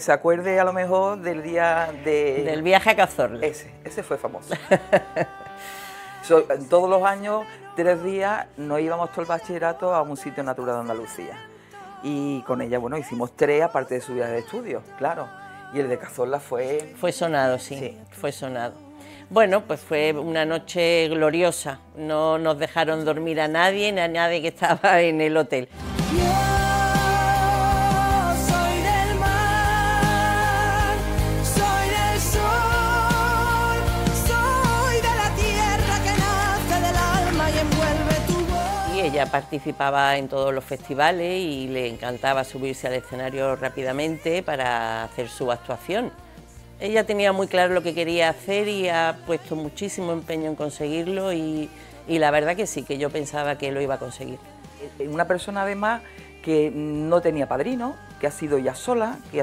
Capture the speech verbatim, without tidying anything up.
Se acuerde a lo mejor del día de... Del viaje a Cazorla. Ese, ese fue famoso. so, todos los años, tres días, nos íbamos todo el bachillerato a un sitio natural de Andalucía. Y con ella, bueno, hicimos tres, aparte de su viaje de estudios, claro. Y el de Cazorla fue... Fue sonado, sí, sí, fue sonado. Bueno, pues fue una noche gloriosa. No nos dejaron dormir a nadie, ni a nadie que estaba en el hotel. Ella participaba en todos los festivales y le encantaba subirse al escenario rápidamente para hacer su actuación. Ella tenía muy claro lo que quería hacer y ha puesto muchísimo empeño en conseguirlo y, y la verdad que sí, que yo pensaba que lo iba a conseguir. Una persona además que no tenía padrino, que ha sido ella sola, que